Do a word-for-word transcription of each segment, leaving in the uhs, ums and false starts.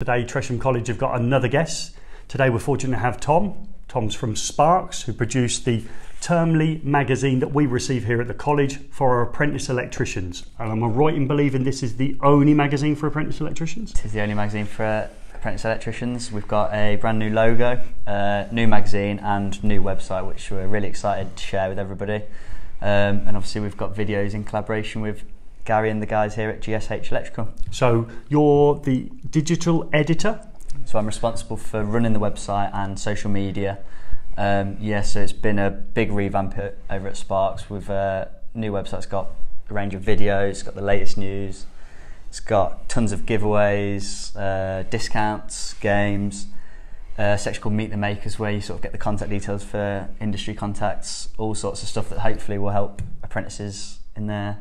Today Tresham College have got another guest. Today we're fortunate to have Tom. Tom's from Sparks, who produced the Termly magazine that we receive here at the college for our apprentice electricians. And am I right in believing this is the only magazine for apprentice electricians? It is the only magazine for uh, apprentice electricians. We've got a brand new logo, uh, new magazine and new website, which we're really excited to share with everybody. Um, and obviously we've got videos in collaboration with Gary and the guys here at G S H Electrical. So you're the digital editor? So I'm responsible for running the website and social media. Um, yeah, so it's been a big revamp over at Sparks with a new website. It's got a range of videos, it's got the latest news, it's got tons of giveaways, uh, discounts, games, a section called Meet the Makers where you sort of get the contact details for industry contacts, all sorts of stuff that hopefully will help apprentices in their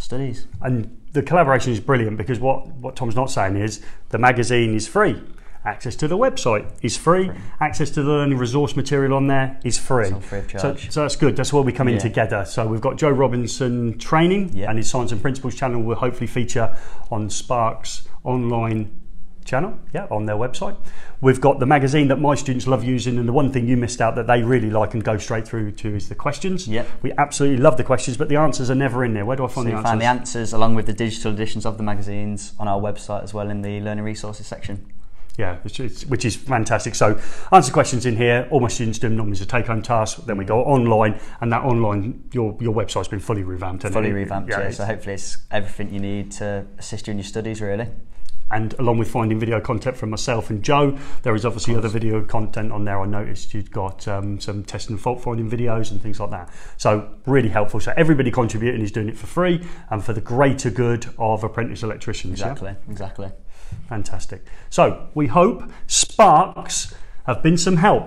studies. And the collaboration is brilliant because what what Tom's not saying is the magazine is free, access to the website is free, free. access to the learning resource material on there is free, it's all free of charge. So, so that's good, that's where we come yeah. in together. So we've got Joe Robinson Training yeah. and his Science and Principles channel will hopefully feature on Sparks online channel, yeah, on their website. We've got the magazine that my students love using, and the one thing you missed out that they really like and go straight through to is the questions. Yeah, we absolutely love the questions, but the answers are never in there. Where do I find so the you answers? Find the answers along with the digital editions of the magazines on our website as well in the learning resources section. Yeah, which is, which is fantastic. So answer questions in here. All my students do normally as a take-home task. Then we go online, and that online, your your website's been fully revamped. Fully it? revamped, yeah. yeah. So hopefully it's everything you need to assist you in your studies, really. And along with finding video content from myself and Joe, there is obviously other video content on there. I noticed you've got um, some test and fault finding videos and things like that. So really helpful. So everybody contributing is doing it for free and for the greater good of apprentice electricians. Exactly, yeah? exactly. Fantastic. So we hope Sparks have been some help.